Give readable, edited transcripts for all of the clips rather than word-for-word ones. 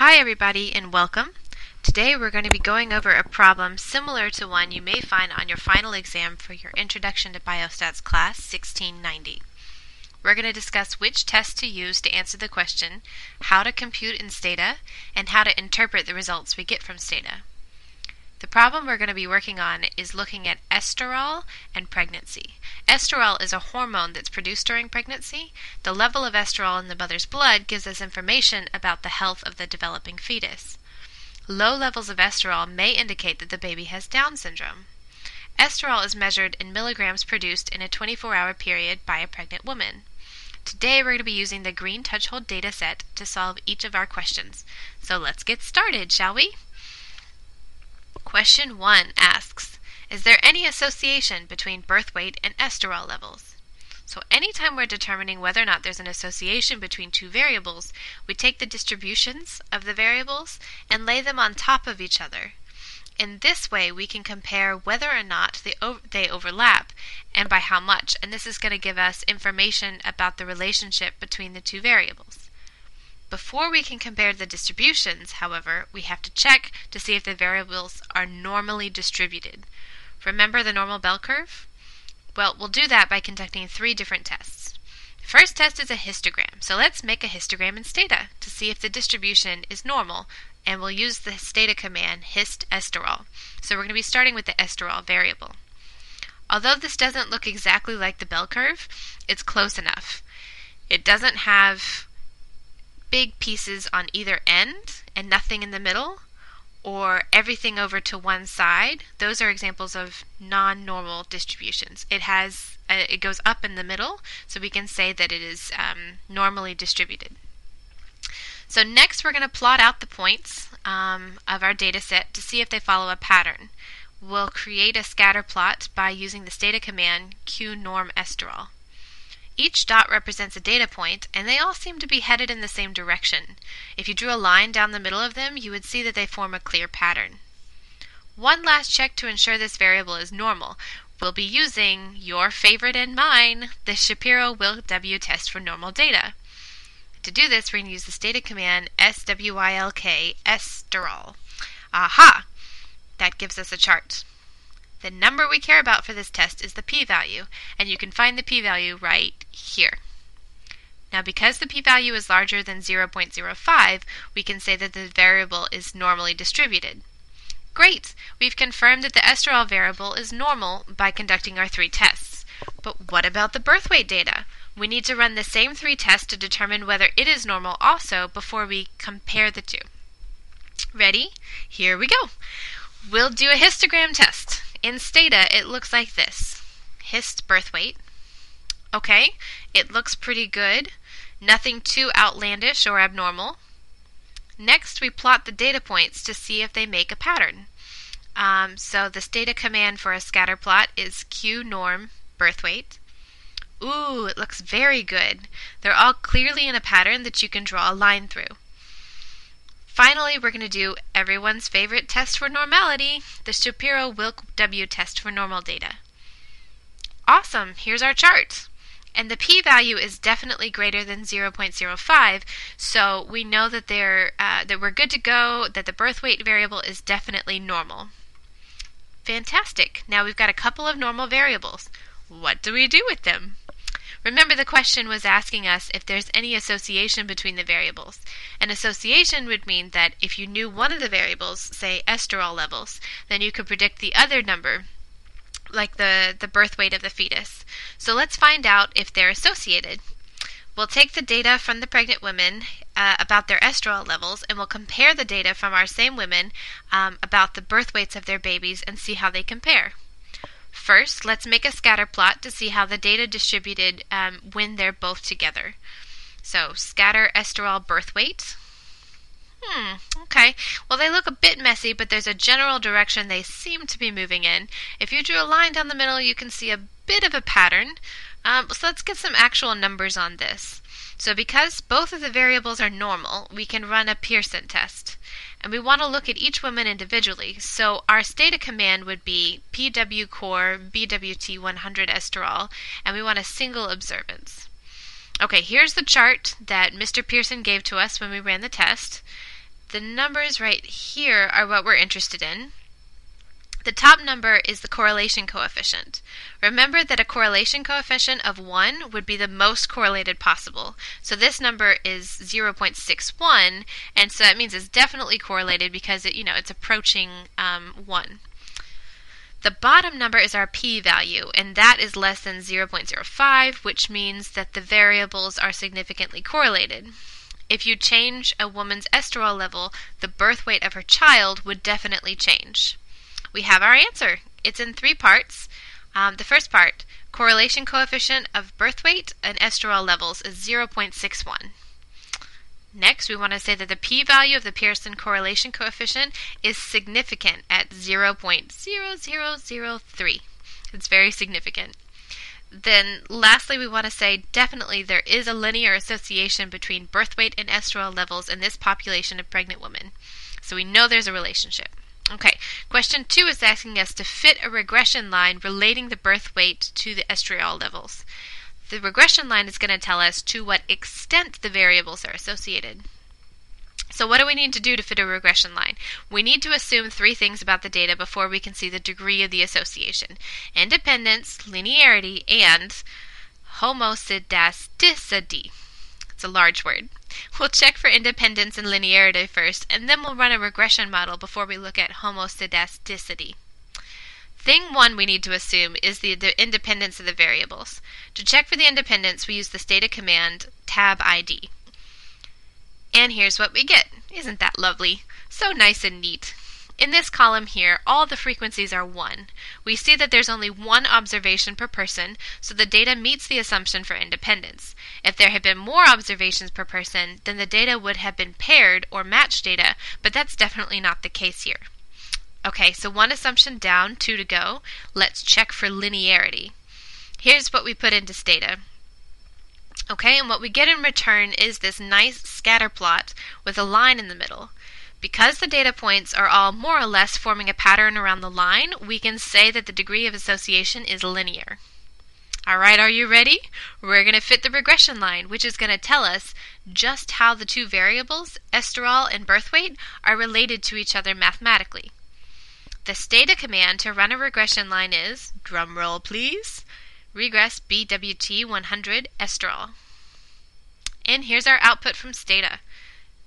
Hi everybody and welcome. Today we're going to be going over a problem similar to one you may find on your final exam for your Introduction to Biostats class 1690. We're going to discuss which test to use to answer the question, how to compute in stata, and how to interpret the results we get from stata. The problem we're going to be working on is looking at estriol and pregnancy. Estriol is a hormone that's produced during pregnancy. The level of estriol in the mother's blood gives us information about the health of the developing fetus. Low levels of estriol may indicate that the baby has Down syndrome. Estriol is measured in milligrams produced in a 24-hour period by a pregnant woman. Today we're going to be using the Green Touchhold data set to solve each of our questions. So let's get started, shall we? Question 1 asks, is there any association between birth weight and estriol levels? So anytime we're determining whether or not there's an association between two variables, we take the distributions of the variables and lay them on top of each other. In this way, we can compare whether or not they overlap and by how much, and this is going to give us information about the relationship between the two variables. Before we can compare the distributions, however, we have to check to see if the variables are normally distributed. Remember the normal bell curve? Well, we'll do that by conducting 3 different tests. The first test is a histogram, so let's make a histogram in stata to see if the distribution is normal, and we'll use the stata command hist estriol. So we're going to be starting with the estriol variable. Although this doesn't look exactly like the bell curve, it's close enough. It doesn't have big pieces on either end and nothing in the middle, or everything over to one side. Those are examples of non-normal distributions. It goes up in the middle, so we can say that it is normally distributed. So next we're going to plot out the points of our data set to see if they follow a pattern. We'll create a scatter plot by using the stata command qnorm estriol. Each dot represents a data point, and they all seem to be headed in the same direction. If you drew a line down the middle of them, you would see that they form a clear pattern. One last check to ensure this variable is normal. We'll be using your favorite and mine, the Shapiro-Wilk W test for normal data. To do this, we're going to use the stata command swilk estriol. Aha! That gives us a chart. The number we care about for this test is the p-value, and you can find the p-value right here. Now, because the p-value is larger than 0.05, we can say that the variable is normally distributed. Great! We've confirmed that the estriol variable is normal by conducting our 3 tests. But what about the birth weight data? We need to run the same 3 tests to determine whether it is normal also before we compare the two. Ready? Here we go! We'll do a histogram test. In stata, it looks like this. Hist birth weight. Okay, it looks pretty good. Nothing too outlandish or abnormal. Next, we plot the data points to see if they make a pattern. So the stata command for a scatter plot is qnorm birth weight. Ooh, it looks very good. They're all clearly in a pattern that you can draw a line through. Finally, we're going to do everyone's favorite test for normality, the Shapiro-Wilk W test for normal data. Awesome! Here's our chart. And the p-value is definitely greater than 0.05, so we know that we're good to go, that the birth weight variable is definitely normal. Fantastic! Now we've got a couple of normal variables. What do we do with them? Remember, the question was asking us if there's any association between the variables. An association would mean that if you knew one of the variables, say estriol levels, then you could predict the other number, like the birth weight of the fetus. So let's find out if they're associated. We'll take the data from the pregnant women about their estriol levels, and we'll compare the data from our same women about the birth weights of their babies and see how they compare. First, let's make a scatter plot to see how the data distributed when they're both together. So, scatter estriol birth weight. Okay. Well, they look a bit messy, but there's a general direction they seem to be moving in. If you drew a line down the middle, you can see a bit of a pattern. So let's get some actual numbers on this. So because both of the variables are normal, we can run a Pearson test. And we want to look at each woman individually, so our stata command would be pwcorr BWT100 estriol, and we want a single observance. Okay, here's the chart that Mr. Pearson gave to us when we ran the test. The numbers right here are what we're interested in. The top number is the correlation coefficient. Remember that a correlation coefficient of 1 would be the most correlated possible. So this number is 0.61, and so that means it's definitely correlated because it, it's approaching 1. The bottom number is our p-value, and that is less than 0.05, which means that the variables are significantly correlated. If you change a woman's estriol level, the birth weight of her child would definitely change. We have our answer. It's in three parts. The first part, correlation coefficient of birth weight and estriol levels is 0.61. Next, we want to say that the p-value of the Pearson correlation coefficient is significant at 0.0003. It's very significant. Then lastly, we want to say definitely there is a linear association between birth weight and estriol levels in this population of pregnant women. So we know there's a relationship. Okay, question 2 is asking us to fit a regression line relating the birth weight to the estriol levels. The regression line is going to tell us to what extent the variables are associated. So what do we need to do to fit a regression line? We need to assume three things about the data before we can see the degree of the association: independence, linearity, and homoscedasticity. It's a large word. We'll check for independence and linearity first, and then we'll run a regression model before we look at homoscedasticity. Thing 1 we need to assume is the independence of the variables. To check for the independence, we use this data command, tab ID. And here's what we get. Isn't that lovely? So nice and neat. In this column here, all the frequencies are 1. We see that there's only one observation per person, so the data meets the assumption for independence. If there had been more observations per person, then the data would have been paired or matched data, but that's definitely not the case here. Okay, so one assumption down, 2 to go. Let's check for linearity. Here's what we put into Stata. Okay, and what we get in return is this nice scatter plot with a line in the middle. Because the data points are all more or less forming a pattern around the line, we can say that the degree of association is linear. All right, are you ready? We're going to fit the regression line, which is going to tell us just how the two variables, estriol and birth weight, are related to each other mathematically. The Stata command to run a regression line is, drumroll please, regress BWT100 estriol. And here's our output from Stata.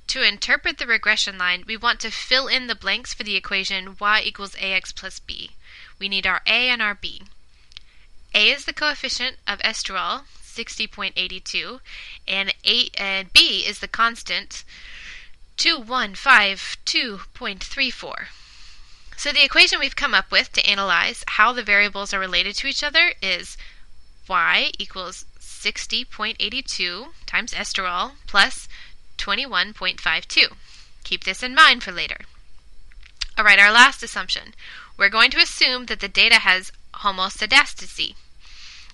To interpret the regression line, we want to fill in the blanks for the equation y = ax + b. We need our a and our b. A is the coefficient of estriol, 60.82, and b is the constant, 2152.34. So the equation we've come up with to analyze how the variables are related to each other is y = 60.82 times estriol plus 21.52. Keep this in mind for later. All right, our last assumption. We're going to assume that the data has homoscedasticity.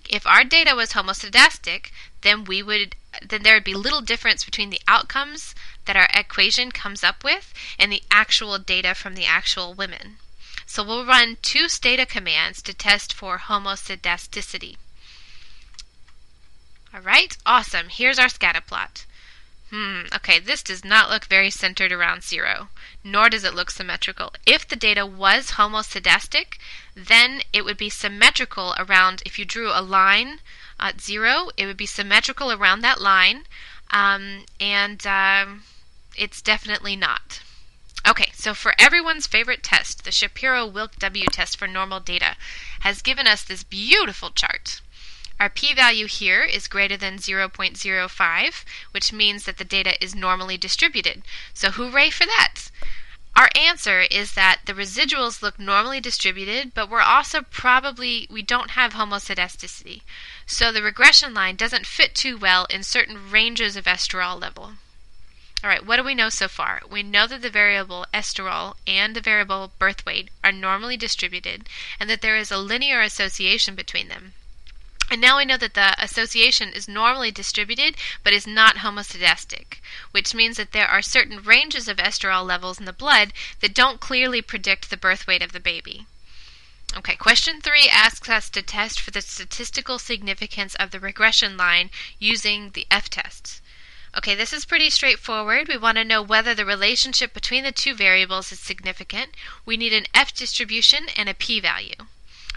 If our data was homoscedastic, then there would be little difference between the outcomes that our equation comes up with and the actual data from the actual women. So we'll run 2 Stata commands to test for homoscedasticity. All right, awesome. Here's our scatter plot. Okay, this does not look very centered around 0, nor does it look symmetrical. If the data was homoscedastic, then it would be symmetrical around, if you drew a line at 0, it would be symmetrical around that line, it's definitely not. Okay, so for everyone's favorite test, the Shapiro-Wilk W test for normal data has given us this beautiful chart. Our p-value here is greater than 0.05, which means that the data is normally distributed. So hooray for that! Our answer is that the residuals look normally distributed, but we're also we don't have homoscedasticity. So the regression line doesn't fit too well in certain ranges of estriol level. All right, what do we know so far? We know that the variable estriol and the variable birth weight are normally distributed, and that there is a linear association between them. And now we know that the association is normally distributed but is not homoscedastic, which means that there are certain ranges of estriol levels in the blood that don't clearly predict the birth weight of the baby. Okay, question 3 asks us to test for the statistical significance of the regression line using the F-tests. Okay, this is pretty straightforward. We want to know whether the relationship between the two variables is significant. We need an F distribution and a p-value.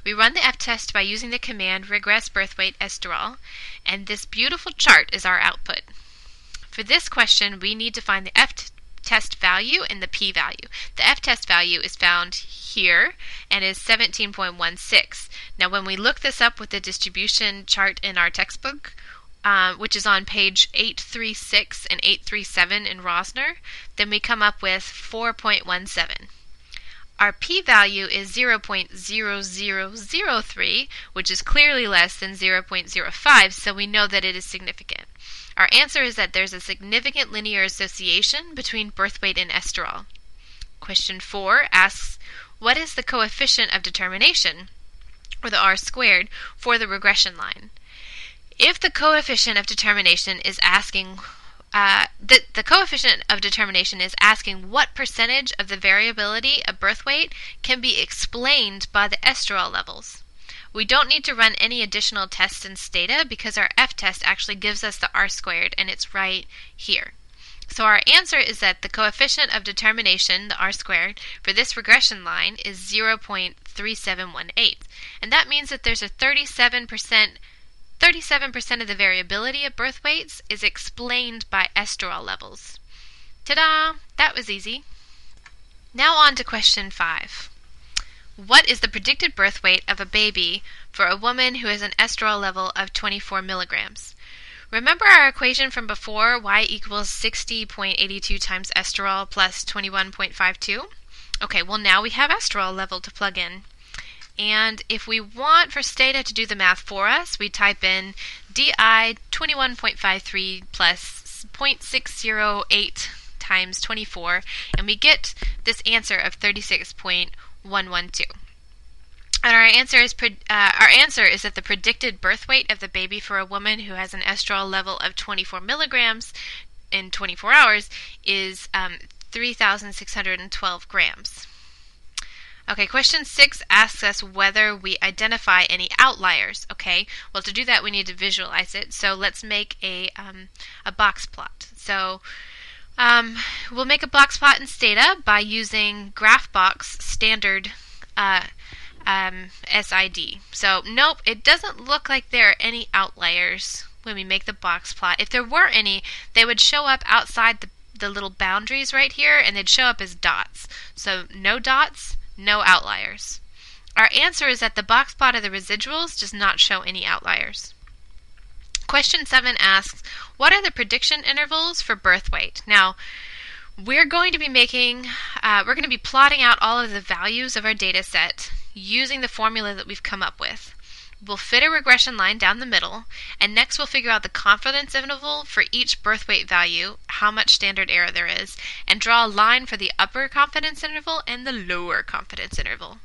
We run the F test by using the command regress birth weight estriol, and this beautiful chart is our output. For this question, we need to find the F test value and the p-value. The F test value is found here and is 17.16. Now, when we look this up with the distribution chart in our textbook, which is on page 836 and 837 in Rosner, then we come up with 4.17. Our p-value is 0.0003, which is clearly less than 0.05, so we know that it is significant. Our answer is that there's a significant linear association between birth weight and estriol. Question 4 asks, what is the coefficient of determination, or the r-squared, for the regression line? If the coefficient of determination is asking, the coefficient of determination is asking what percentage of the variability of birth weight can be explained by the estriol levels. We don't need to run any additional tests in Stata because our F-test actually gives us the R-squared, and it's right here. So our answer is that the coefficient of determination, the R-squared, for this regression line is 0.3718, and that means that there's a 37% of the variability of birth weights is explained by estriol levels. Ta-da! That was easy. Now on to question 5. What is the predicted birth weight of a baby for a woman who has an estriol level of 24 milligrams? Remember our equation from before, y equals 60.82 times estriol plus 21.52? Okay, well now we have estriol level to plug in. And if we want for Stata to do the math for us, we type in DI 21.53 plus 0.608 times 24, and we get this answer of 36.112. And our answer is that the predicted birth weight of the baby for a woman who has an estriol level of 24 milligrams in 24 hours is 3,612 grams. Okay, question 6 asks us whether we identify any outliers. Okay, well to do that we need to visualize it. So let's make a box plot. So we'll make a box plot in Stata by using graphbox standard SID. So nope, it doesn't look like there are any outliers when we make the box plot. If there were any, they would show up outside the little boundaries right here, and they'd show up as dots. So no dots. No outliers. Our answer is that the box plot of the residuals does not show any outliers. Question 7 asks, what are the prediction intervals for birth weight? Now, we're going to be plotting out all of the values of our data set using the formula that we've come up with. We'll fit a regression line down the middle, and next we'll figure out the confidence interval for each birth weight value, how much standard error there is, and draw a line for the upper confidence interval and the lower confidence interval.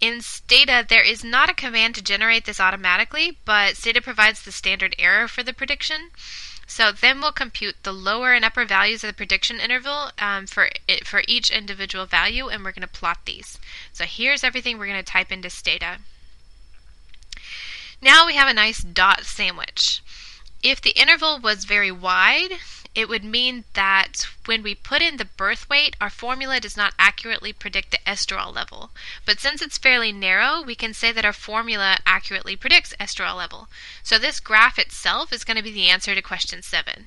In Stata, there is not a command to generate this automatically, but Stata provides the standard error for the prediction. So then we'll compute the lower and upper values of the prediction interval for each individual value, and we're going to plot these. So here's everything we're going to type into Stata. Now we have a nice dot sandwich. If the interval was very wide, it would mean that when we put in the birth weight, our formula does not accurately predict the estriol level. But since it's fairly narrow, we can say that our formula accurately predicts estriol level. So this graph itself is going to be the answer to question 7.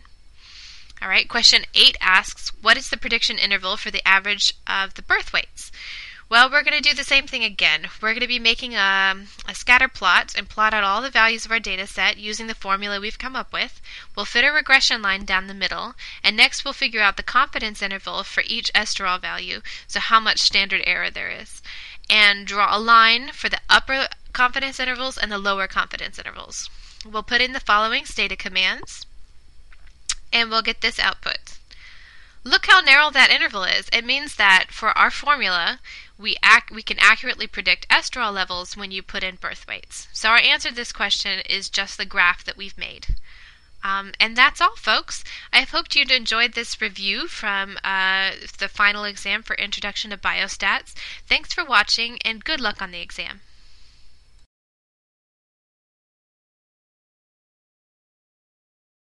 All right, question 8 asks, what is the prediction interval for the average of the birth weights? Well, we're going to do the same thing again. We're going to be making a scatter plot and plot out all the values of our data set using the formula we've come up with. We'll fit a regression line down the middle, and next we'll figure out the confidence interval for each estriol value, so how much standard error there is, and draw a line for the upper confidence intervals and the lower confidence intervals. We'll put in the following Stata commands, and we'll get this output. Look how narrow that interval is. It means that for our formula, we can accurately predict estriol levels when you put in birth weights. So our answer to this question is just the graph that we've made. And that's all, folks. I hoped you'd enjoyed this review from the final exam for Introduction to Biostats. Thanks for watching, and good luck on the exam.